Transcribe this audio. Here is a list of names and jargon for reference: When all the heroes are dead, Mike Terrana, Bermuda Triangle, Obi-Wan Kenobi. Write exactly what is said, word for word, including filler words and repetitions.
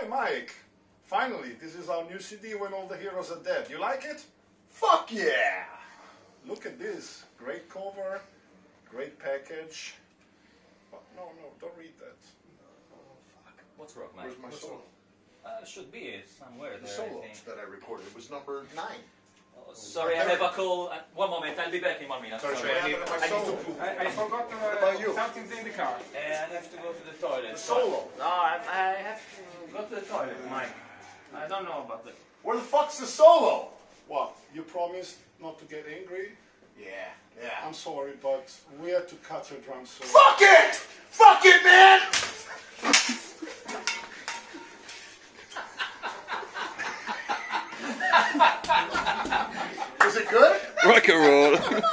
Hi Mike, finally this is our new C D, When All the Heroes Are Dead. You like it? Fuck yeah! Look at this, great cover, great package. Oh, no, no, don't read that. Oh fuck. What's wrong, Mike? Where's my What's solo? Uh, should be it somewhere the there. The solo I think. that I recorded was number nine. Oh, sorry, I have a call. Uh, one moment, I'll be back in one minute. Sorry, sorry. I, I, I, I forgot uh, something in the car. And I have to go to the toilet. The solo? No, I, I have to go to the toilet, Mike. I don't know about that. Where the fuck's the solo? What? You promised not to get angry? Yeah, yeah. I'm sorry, but we had to cut your drum solo. Fuck it! Fuck it, man! Is it good? Rock and roll.